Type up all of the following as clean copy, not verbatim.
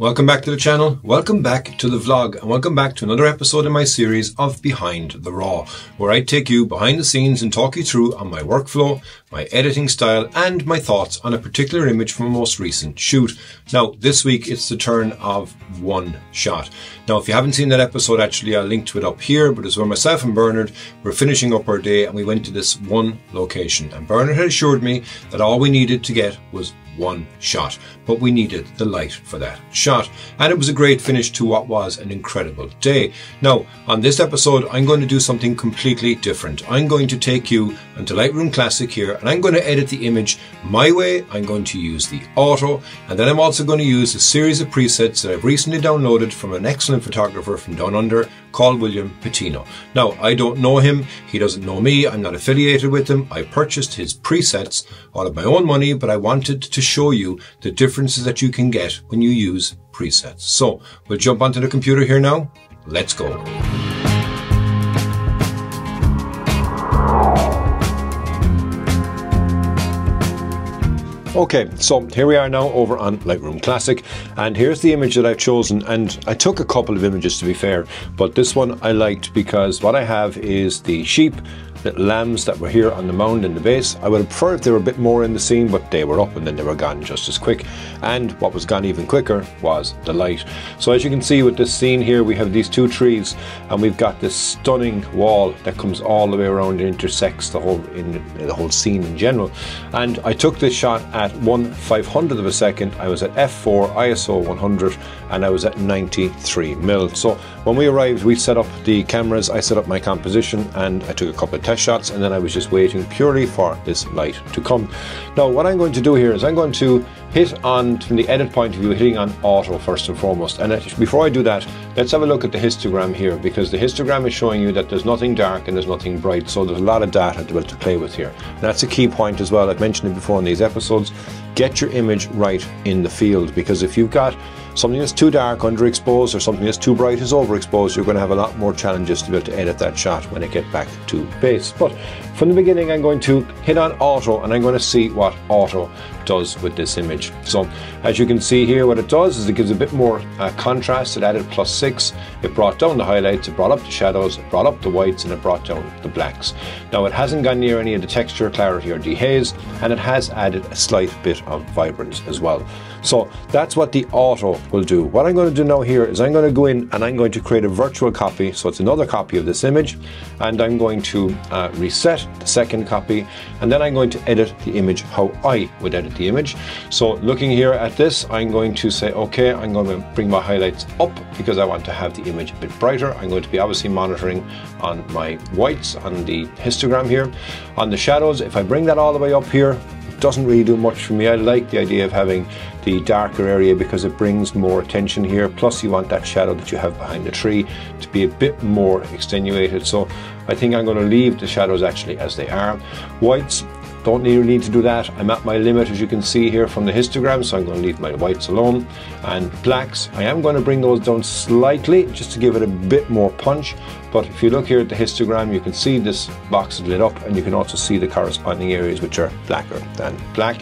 Welcome back to the channel, welcome back to the vlog, and welcome back to another episode in my series of Behind the RAW, where I take you behind the scenes and talk you through on my workflow, my editing style, and my thoughts on a particular image from a most recent shoot. Now, this week it's the turn of one shot. Now, if you haven't seen that episode, actually, I'll link to it up here, but it's where myself and Bernard were finishing up our day and we went to this one location. And Bernard had assured me that all we needed to get was one shot, but we needed the light for that shot, and it was a great finish to what was an incredible day. Now, on this episode, I'm going to do something completely different. I'm going to take you into Lightroom Classic here, and I'm going to edit the image my way. I'm going to use the auto, and then I'm also going to use a series of presets that I've recently downloaded from an excellent photographer from down under called William Patino. Now, I don't know him, he doesn't know me, I'm not affiliated with him. I purchased his presets out of my own money, but I wanted to show you the differences that you can get when you use presets. So we'll jump onto the computer here now. Let's go. Okay, so here we are now over on Lightroom Classic, and here's the image that I've chosen. And I took a couple of images, to be fair, but this one I liked because what I have is the sheep, little lambs that were here on the mound in the base. I would have preferred if they were a bit more in the scene, but they were up and then they were gone just as quick. And what was gone even quicker was the light. So as you can see with this scene here, we have these two trees and we've got this stunning wall that comes all the way around and intersects the whole scene in general. And I took this shot at 1/500th of a second. I was at f4, ISO 100, and I was at 93mm. So when we arrived, we set up the cameras, I set up my composition, and I took a couple of shots, and then I was just waiting purely for this light to come. Now, what I'm going to do here is I'm going to hit on, from the edit point of view, hitting on auto first and foremost. And before I do that, let's have a look at the histogram here, because the histogram is showing you that there's nothing dark and there's nothing bright, so there's a lot of data to be able to play with here. And that's a key point as well. I've mentioned it before in these episodes. Get your image right in the field, because if you've got something that's too dark, underexposed, or something that's too bright is overexposed, you're going to have a lot more challenges to be able to edit that shot when it gets back to base. But from the beginning, I'm going to hit on auto, and I'm going to see what auto does with this image. So as you can see here, what it does is it gives a bit more contrast. It added +6, it brought down the highlights, it brought up the shadows, it brought up the whites, and it brought down the blacks. Now, it hasn't gone near any of the texture, clarity, or dehaze, and it has added a slight bit of vibrance as well. So that's what the auto will do. What I'm going to do now here is I'm going to go in and I'm going to create a virtual copy, so it's another copy of this image, and I'm going to reset the second copy, and then I'm going to edit the image how I would edit the image. So looking here at this, I'm going to say, okay, I'm going to bring my highlights up because I want to have the image a bit brighter. I'm going to be obviously monitoring on my whites on the histogram here. On the shadows, if I bring that all the way up here, doesn't really do much for me. I like the idea of having the darker area because it brings more attention here, plus you want that shadow that you have behind the tree to be a bit more extenuated. So I think I'm going to leave the shadows actually as they are. Whites, don't really need to do that. I'm at my limit, as you can see here from the histogram, so I'm going to leave my whites alone. And blacks, I am going to bring those down slightly just to give it a bit more punch. But if you look here at the histogram, you can see this box is lit up, and you can also see the corresponding areas which are blacker than black.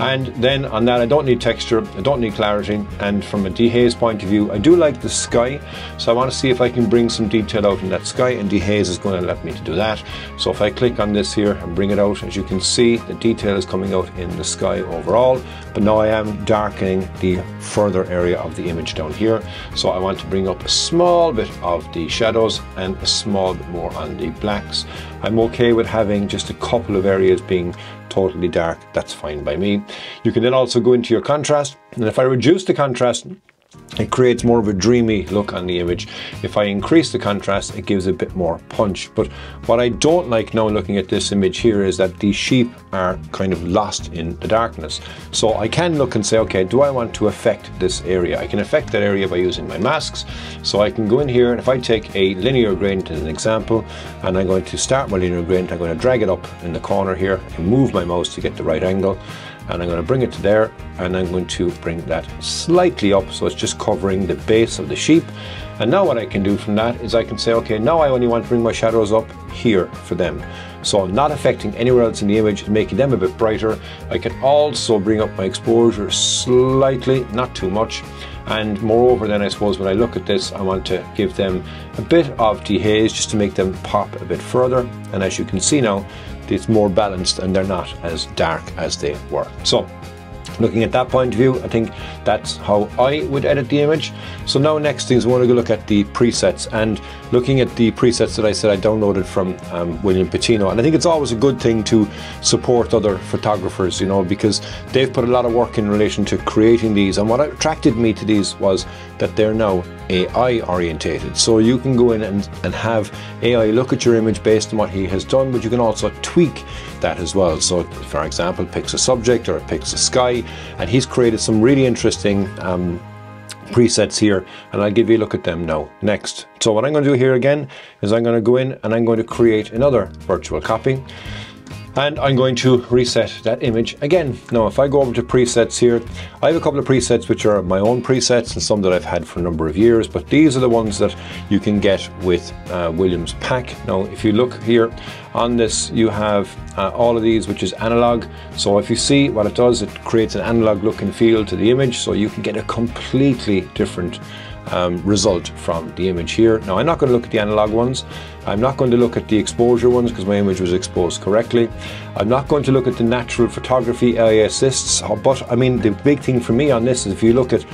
And then on that, I don't need texture, I don't need clarity, and from a dehaze point of view, I do like the sky, so I want to see if I can bring some detail out in that sky, and dehaze is going to let me to do that. So if I click on this here and bring it out, as you can see, the detail is coming out in the sky overall, but now I am darkening the further area of the image down here. So I want to bring up a small bit of the shadows and a small bit more on the blacks. I'm okay with having just a couple of areas being totally dark. That's fine by me. You can then also go into your contrast, and if I reduce the contrast, it creates more of a dreamy look on the image. If I increase the contrast, it gives a bit more punch. But what I don't like now looking at this image here is that these sheep are kind of lost in the darkness. So I can look and say, okay, do I want to affect this area? I can affect that area by using my masks. So I can go in here, and if I take a linear gradient as an example, and I'm going to start my linear gradient, I'm going to drag it up in the corner here and move my mouse to get the right angle. And I'm going to bring it to there, and I'm going to bring that slightly up, so it's just covering the base of the sheep. And now what I can do from that is I can say, okay, now I only want to bring my shadows up here for them. So I'm not affecting anywhere else in the image, making them a bit brighter. I can also bring up my exposure slightly, not too much. And moreover, then I suppose when I look at this, I want to give them a bit of dehaze just to make them pop a bit further. And as you can see now, it's more balanced and they're not as dark as they were. So looking at that point of view, I think that's how I would edit the image. So now next thing is we want to go look at the presets, and looking at the presets that I said I downloaded from William Patino. And I think it's always a good thing to support other photographers, you know, because they've put a lot of work in relation to creating these. And what attracted me to these was that they're now AI orientated. So you can go in and have AI look at your image based on what he has done, but you can also tweak that as well. So for example, it picks a subject or it picks a sky, and he's created some really interesting presets here, and I'll give you a look at them now next. So what I'm going to do here again is I'm going to go in and I'm going to create another virtual copy, and I'm going to reset that image again. Now if I go over to presets here, I have a couple of presets which are my own presets and some that I've had for a number of years, but these are the ones that you can get with William's pack. Now if you look here on this, you have all of these, which is analog. So if you see what it does, it creates an analog look and feel to the image, so you can get a completely different result from the image here. Now I'm not going to look at the analog ones, I'm not going to look at the exposure ones because my image was exposed correctly, I'm not going to look at the natural photography AI assists, but I mean the big thing for me on this is if you look at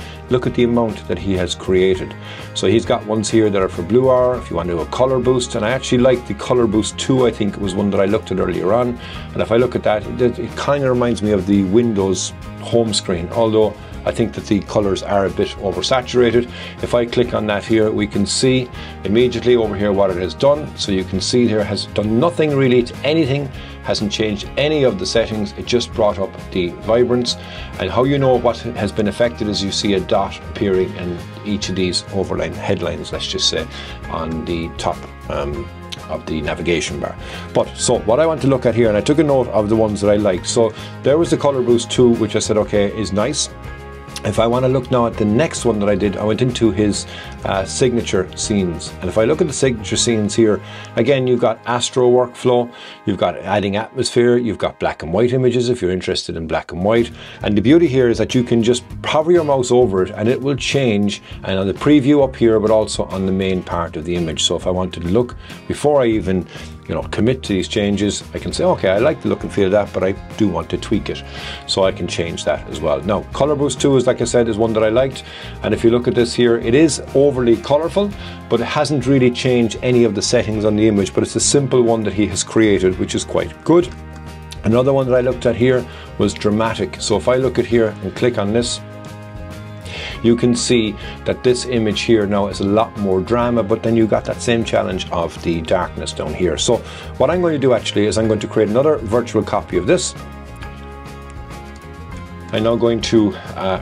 the amount that he has created. So he's got ones here that are for blue R, if you want to do a color boost, and I actually like the color boost 2, I think it was one that I looked at earlier on, and if I look at that, it kind of reminds me of the Windows home screen, although I think that the colors are a bit oversaturated. If I click on that here, we can see immediately over here what it has done. So you can see here has done nothing really to anything, hasn't changed any of the settings, it just brought up the vibrance. And how you know what has been affected is you see a dot appearing in each of these overline headlines, let's just say, on the top of the navigation bar. But so what I want to look at here, and I took a note of the ones that I liked. So there was the Color Boost 2, which I said, okay, is nice. If I want to look now at the next one that I did, I went into his signature scenes. And if I look at the signature scenes here, again, you've got Astro workflow, you've got adding atmosphere, you've got black and white images if you're interested in black and white. And the beauty here is that you can just hover your mouse over it and it will change, and on the preview up here, but also on the main part of the image. So if I wanted to look before I even commit to these changes, I can say, okay, I like the look and feel of that, but I do want to tweak it. So I can change that as well. Now, Color Boost 2 is, like I said, is one that I liked. And if you look at this here, it is overly colorful, but it hasn't really changed any of the settings on the image, but it's a simple one that he has created, which is quite good. Another one that I looked at here was Dramatic. So if I look at here and click on this, you can see that this image here now is a lot more drama, but then you got that same challenge of the darkness down here. So what I'm going to do actually is I'm going to create another virtual copy of this. I'm now going to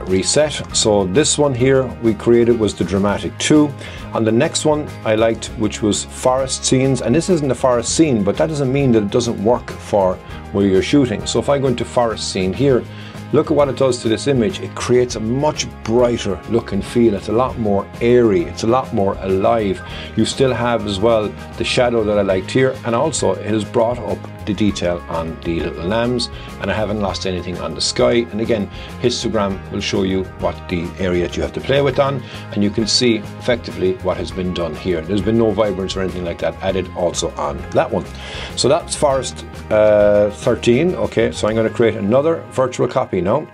reset. So this one here we created was the Dramatic 2. And the next one I liked, which was Forest Scenes. And this isn't a forest scene, but that doesn't mean that it doesn't work for where you're shooting. So if I go into Forest Scene here, look at what it does to this image. It creates a much brighter look and feel. It's a lot more airy. It's a lot more alive. You still have as well the shadow that I liked here, and also it has brought up the detail on the little lambs, and I haven't lost anything on the sky. And again, histogram will show you what the area that you have to play with on, and you can see effectively what has been done here. There's been no vibrance or anything like that added also on that one. So that's Forest 13. Okay, so I'm going to create another virtual copy now.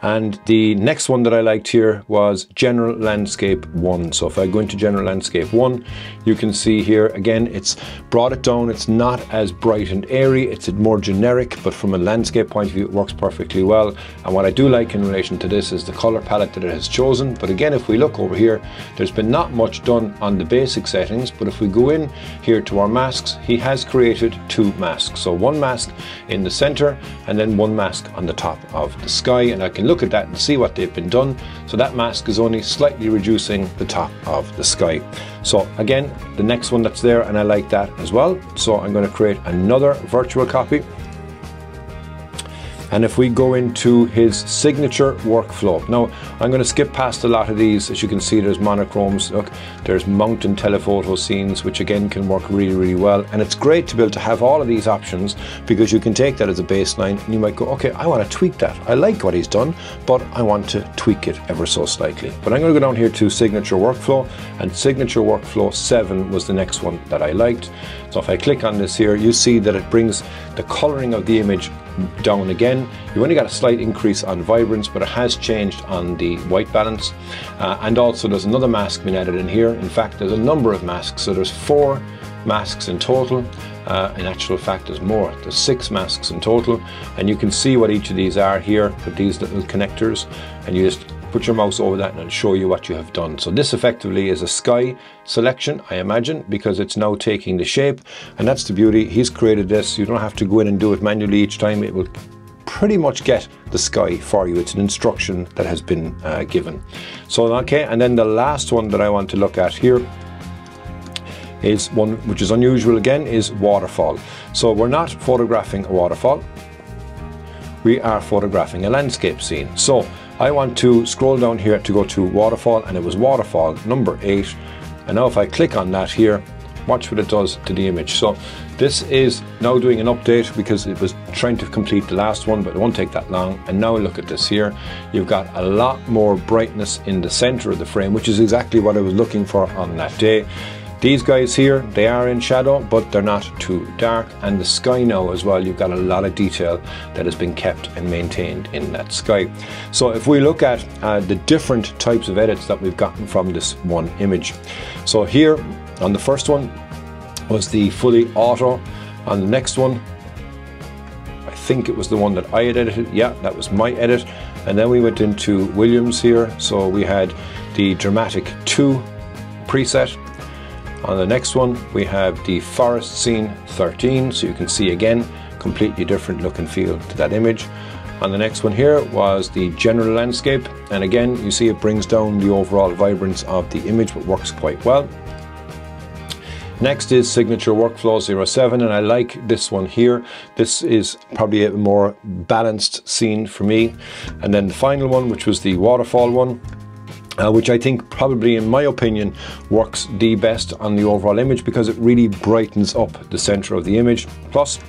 And the next one that I liked here was General Landscape 1. So if I go into General Landscape 1, you can see here, again, it's brought it down. It's not as bright and airy. It's more generic, but from a landscape point of view, it works perfectly well. And what I do like in relation to this is the color palette that it has chosen. But again, if we look over here, there's been not much done on the basic settings. But if we go in here to our masks, he has created two masks. So one mask in the center, and then one mask on the top of the sky. And I can look at that and see what they've been done. So that mask is only slightly reducing the top of the sky. So again, the next one that's there, and I like that as well. So I'm going to create another virtual copy. And if we go into his signature workflow, now I'm going to skip past a lot of these. As you can see, there's monochromes, look, there's mountain telephoto scenes, which again can work really, really well. And it's great to be able to have all of these options, because you can take that as a baseline and you might go, okay, I want to tweak that. I like what he's done, but I want to tweak it ever so slightly. But I'm going to go down here to signature workflow, and signature workflow 7 was the next one that I liked. So if I click on this here, you see that it brings the coloring of the image down again. You've only got a slight increase on vibrance, but it has changed on the white balance. And also there's another mask being added in here. In fact, there's a number of masks. So there's 4 masks in total. In actual fact, there's more. There's 6 masks in total. And you can see what each of these are here with these little connectors. And you just put your mouse over that and it'll show you what you have done. So this effectively is a sky selection, I imagine, because it's now taking the shape. And that's the beauty. He's created this. You don't have to go in and do it manually each time. It will pretty much get the sky for you. It's an instruction that has been given. So, okay. And then the last one that I want to look at here is one which is unusual again, is waterfall. So we're not photographing a waterfall. We are photographing a landscape scene. So I want to scroll down here to go to waterfall, and it was waterfall number 8. And now if I click on that here, watch what it does to the image. So this is now doing an update because it was trying to complete the last one, but it won't take that long. And now look at this here. You've got a lot more brightness in the center of the frame, which is exactly what I was looking for on that day. These guys here, they are in shadow, but they're not too dark. And the sky now as well, you've got a lot of detail that has been kept and maintained in that sky. So if we look at the different types of edits that we've gotten from this one image. So here on the first one was the fully auto. On the next one, I think it was the one that I had edited. Yeah, that was my edit. And then we went into Williams here. So we had the Dramatic 2 preset. On the next one, we have the forest scene 13, so you can see again, completely different look and feel to that image. On the next one here was the general landscape, and again, you see it brings down the overall vibrance of the image, but works quite well. Next is signature workflow 07, and I like this one here. This is probably a more balanced scene for me. And then the final one, which was the waterfall one, which I think probably, in my opinion, works the best on the overall image because it really brightens up the center of the image. Plus,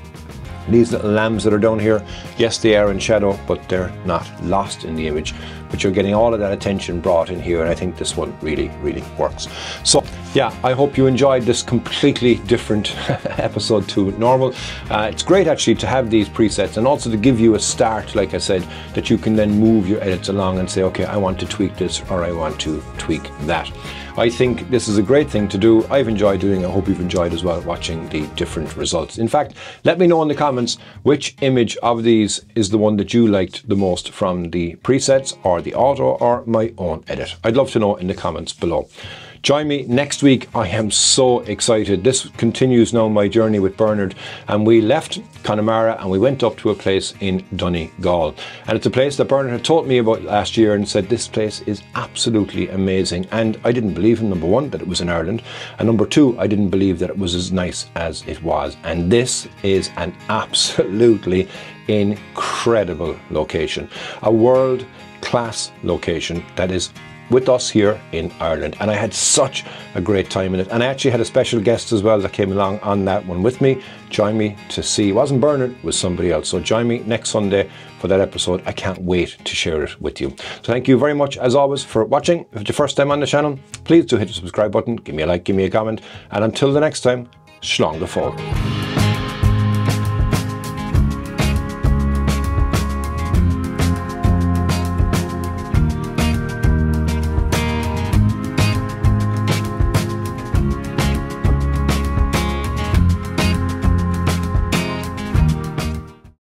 these little lambs that are down here, yes, they are in shadow, but they're not lost in the image. But you're getting all of that attention brought in here, and I think this one really, really works. So, yeah, I hope you enjoyed this completely different episode to normal. It's great actually to have these presets and also to give you a start, like I said, that you can then move your edits along and say, okay, I want to tweak this or I want to tweak that. I think this is a great thing to do. I've enjoyed doing it. I hope you've enjoyed as well watching the different results. In fact, let me know in the comments which image of these is the one that you liked the most from the presets or the auto or my own edit. I'd love to know in the comments below. Join me next week. I am so excited. This continues now my journey with Bernard, and we left Connemara and we went up to a place in Donegal. And it's a place that Bernard had taught me about last year and said, this place is absolutely amazing. And I didn't believe him, number one, that it was in Ireland. And number two, I didn't believe that it was as nice as it was. And this is an absolutely incredible location, a world-class location that is with us here in Ireland, and I had such a great time in it. And I actually had a special guest as well that came along on that one with me. Join me to see, it wasn't Bernard, it was somebody else. So join me next Sunday for that episode. I can't wait to share it with you. So thank you very much as always for watching. If it's your first time on the channel, please do hit the subscribe button, give me a like, give me a comment, and until the next time, slán go fóill.